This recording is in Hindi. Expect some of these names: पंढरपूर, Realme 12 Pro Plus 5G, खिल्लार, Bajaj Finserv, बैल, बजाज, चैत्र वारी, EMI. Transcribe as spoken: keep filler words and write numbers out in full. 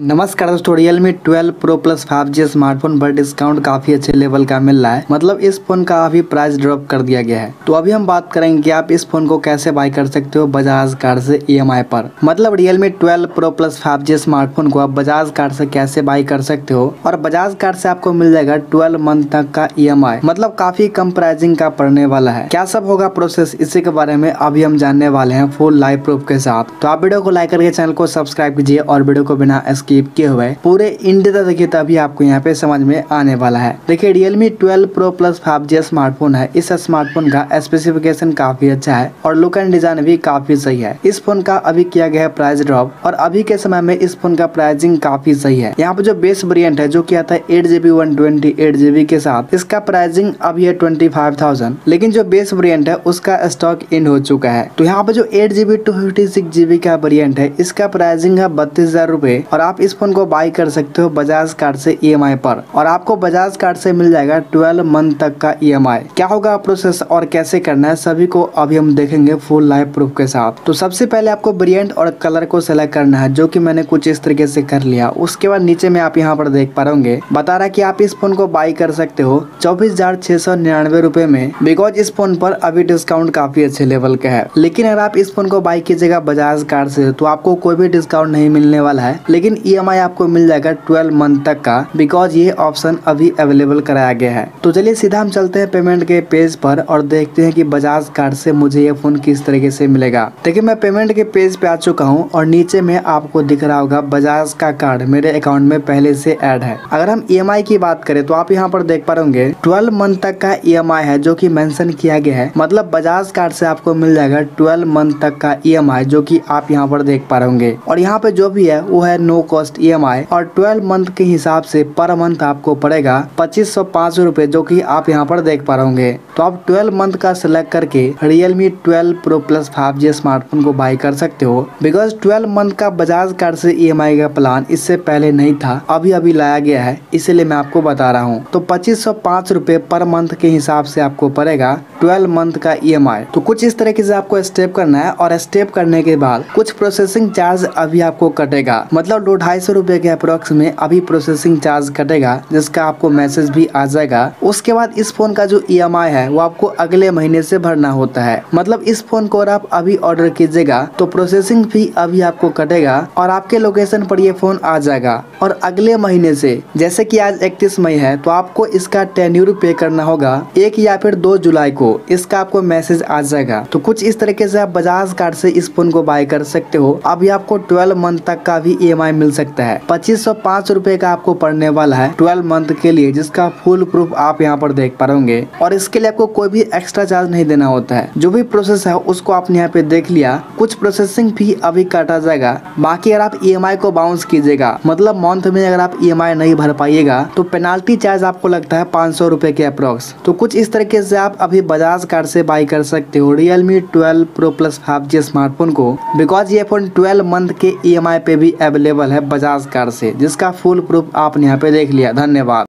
नमस्कार दोस्तों, Realme twelve pro plus five G smartphone पर डिस्काउंट काफी अच्छे लेवल का मिल रहा है। मतलब इस फोन का अभी प्राइस ड्रॉप कर दिया गया है। तो अभी हम बात करेंगे कि आप इस फोन को कैसे बाय कर सकते हो बजाज कार्ड से ईएमआई पर। मतलब Realme twelve pro plus five G smartphone को आप बजाज कार्ड से कैसे बाय कर सकते हो और बजाज कार्ड से आपको मिल जाएगा ट्वेल्व मंथ तक का ईएमआई। मतलब काफी कम प्राइसिंग का पड़ने वाला है। क्या सब होगा प्रोसेस, इसी के बारे में अभी हम जानने वाले हैं फुल लाइव प्रूफ के साथ। तो आप वीडियो को लाइक करके चैनल को सब्सक्राइब कीजिए और वीडियो को बिना स्किप किए हुए पूरे इंडिया तक देखिए, तभी आपको यहाँ पे समझ में आने वाला है। देखिए Realme twelve Pro Plus five G smartphone है। इस स्मार्टफोन का स्पेसिफिकेशन काफी अच्छा है और लुक एंड डिजाइन भी काफी सही है। इस फोन का अभी किया गया है प्राइस ड्रॉप और अभी के समय में इस फोन का प्राइसिंग काफी सही है। यहाँ पे जो बेस वेरिएंट है जो कि आता है eight GB one twenty eight GB के साथ, इसका प्राइसिंग अभी है ट्वेंटी फाइव थाउजेंड। लेकिन जो बेस वेरिएंट है उसका स्टॉक इन हो चुका है। तो यहाँ पे जो eight GB two fifty six GB का वेरिएंट है, इसका प्राइसिंग है बत्तीस हजार रूपए और आप इस फोन को बाय कर सकते हो बजाज कार्ड से ईएमआई पर और आपको बजाज कार्ड से मिल जाएगा ट्वेल्व मंथ तक का ईएमआई। क्या होगा प्रोसेस और कैसे करना है, सभी को अभी हम देखेंगे फुल लाइव प्रूफ के साथ। तो सबसे पहले आपको वेरिएंट और कलर को सेलेक्ट करना है, जो कि मैंने कुछ इस तरीके से कर लिया। उसके बाद नीचे में आप यहाँ पर देख पा रहे होंगे, बता रहा है कि आप इस फोन को बाय कर सकते हो चौबीस हजार छह सौ निन्यानवे रूपए में, बिकॉज इस फोन पर अभी डिस्काउंट काफी अच्छे लेवल का है। लेकिन अगर आप इस फोन को बाय कीजिएगा बजाज कार्ड से तो आपको कोई भी डिस्काउंट नहीं मिलने वाला है, लेकिन ईएमआई आपको मिल जाएगा ट्वेल्व मंथ तक का, बिकॉज ये ऑप्शन अभी अवेलेबल कराया गया है। तो चलिए सीधा हम चलते हैं पेमेंट के पेज पर और देखते हैं कि बजाज कार्ड से मुझे ये फोन किस तरीके से मिलेगा। देखिए मैं पेमेंट के पेज पे आ चुका हूँ और नीचे में आपको दिख रहा होगा बजाज का कार्ड मेरे अकाउंट में पहले से ऐड है। अगर हम ईएमआई की बात करें तो आप यहाँ पर देख पा रहे होंगे ट्वेल्व मंथ तक का ईएमआई है जो की मेंशन किया गया है। मतलब बजाज कार्ड से आपको मिल जाएगा ट्वेल्व मंथ तक का ईएमआई, जो की आप यहाँ पर देख पा रहे होंगे। और यहाँ पे जो भी है वो है नो कॉस्ट ईएमआई और ट्वेल्व मंथ के हिसाब से पर मंथ आपको पड़ेगा पच्चीस सौ पाँच रूपए, जो कि आप यहां पर देख पा रहे होंगे। तो आप ट्वेल्व मंथ का सिलेक्ट करके Realme twelve Pro Plus five G smartphone को बाय कर सकते हो, बिकॉज ट्वेल्व मंथ का बजाज कार्ड से ईएमआई का प्लान इससे पहले नहीं था, अभी अभी लाया गया है, इसीलिए मैं आपको बता रहा हूं। तो पच्चीस सौ पाँच रूपए पर मंथ के हिसाब से आपको पड़ेगा ट्वेल्व मंथ का ईएमआई। तो कुछ इस तरीके से आपको स्टेप करना है और स्टेप करने के बाद कुछ प्रोसेसिंग चार्ज अभी आपको कटेगा। मतलब दो ढाई सौ रूपये के अप्रोक्स में अभी प्रोसेसिंग चार्ज कटेगा, जिसका आपको मैसेज भी आ जाएगा। उसके बाद इस फोन का जो ईएमआई है वो आपको अगले महीने से भरना होता है। मतलब इस फोन को अगर आप अभी ऑर्डर कीजिएगा तो प्रोसेसिंग फी अभी आपको कटेगा और आपके लोकेशन पर ये फोन आ जाएगा। और अगले महीने से, जैसे कि आज इकतीस मई है, तो आपको इसका टेन्यूर पे करना होगा एक या फिर दो जुलाई को, इसका आपको मैसेज आ जाएगा। तो कुछ इस तरीके से आप बजाज कार्ड से इस फोन को बाय कर सकते हो। अभी आपको ट्वेल्व मंथ तक का भी ईएमआई मिल सकता है। पच्चीस सौ पाँच रूपए का आपको पड़ने वाला है ट्वेल्व मंथ के लिए, जिसका फुल प्रूफ आप यहाँ पर देख पा रहे होंगे। और इसके लिए आपको कोई भी एक्स्ट्रा चार्ज नहीं देना होता है। जो भी प्रोसेस है उसको आपने यहाँ पे देख लिया। कुछ प्रोसेसिंग फी अभी काटा जाएगा। बाकी अगर आप ईएमआई को बाउंस कीजिएगा, मतलब मंथ में अगर आप ईएमआई नहीं भर पाइएगा तो पेनाल्टी चार्ज आपको लगता है पाँच सौ रूपए के अप्रोक्स। तो कुछ इस तरीके से आप अभी बजाज कार्ड से बाय कर सकते हो Realme twelve Pro Plus five G smartphone को, बिकॉज ये फोन ट्वेल्व मंथ के ईएमआई पे भी अवेलेबल है बजाज कार्ड से, जिसका फुल प्रूफ आपने यहाँ पे देख लिया। धन्यवाद।